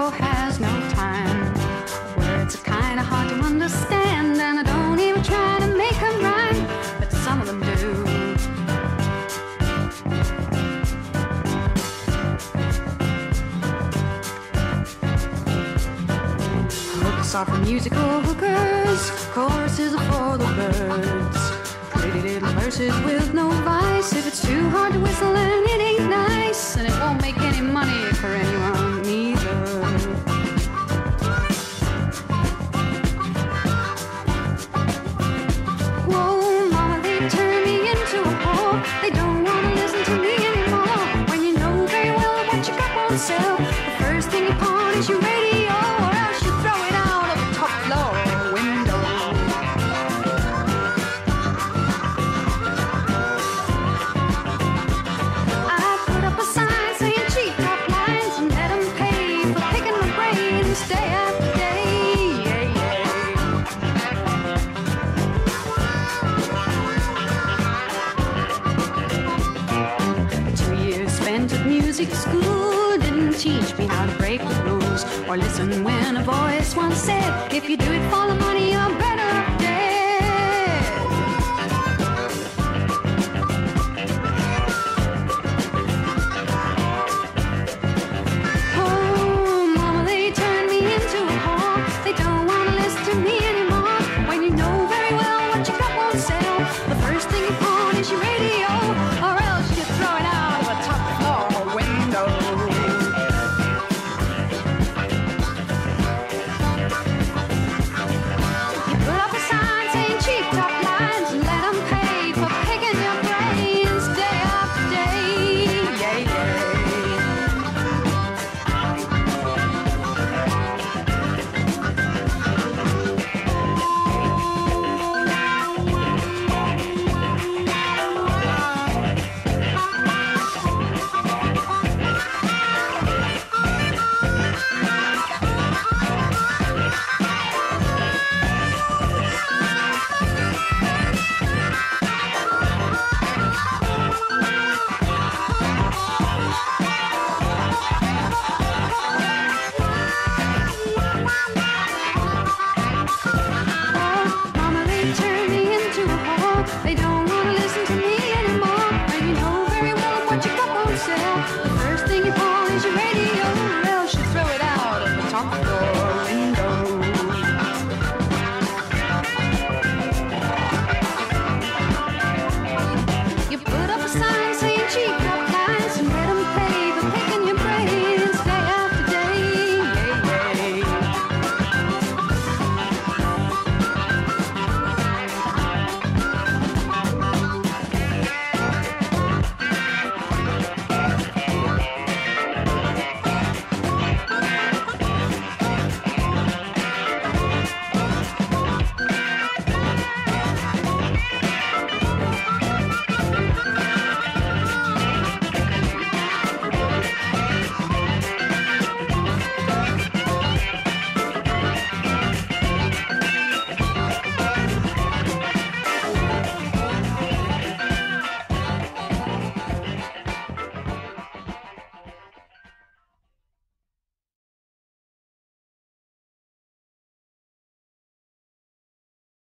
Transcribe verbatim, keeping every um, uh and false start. Mexico has no time. Words are kind of hard to understand, and I don't even try to make them rhyme, but some of them do. Hooks are for musical hookers, choruses are for the birds. Pretty little verses with no vice. If it's too hard to whistle, and it ain't nice, and it won't make any money for anyone either. Whoa, mama, they turn me into a whore. They don't want to listen to me anymore. When you know very well what you got won't sell, the first thing upon is your radio, or else you throw it out of the top floor window. I put up a sign saying cheap top lines and let them pay for picking my brains day after day. Yeah, yeah. Two years spent at music school didn't teach me how to break the rules or listen when a voice once said, if you do it for the money, you're better off dead. Oh, mama, they turn me into a whore. They don't want to listen to me anymore. When you know very well what you got won't sell, the first thing you pawn is your radio, or else you throw it out of a top floor window. You put up a sign saying cheap top lines and let them pay for picking your brains day after day. Yeah, yeah. Oh, mama, they turn me into a whore. They don't want to listen to me anymore. When you know very well what you got won't sell, the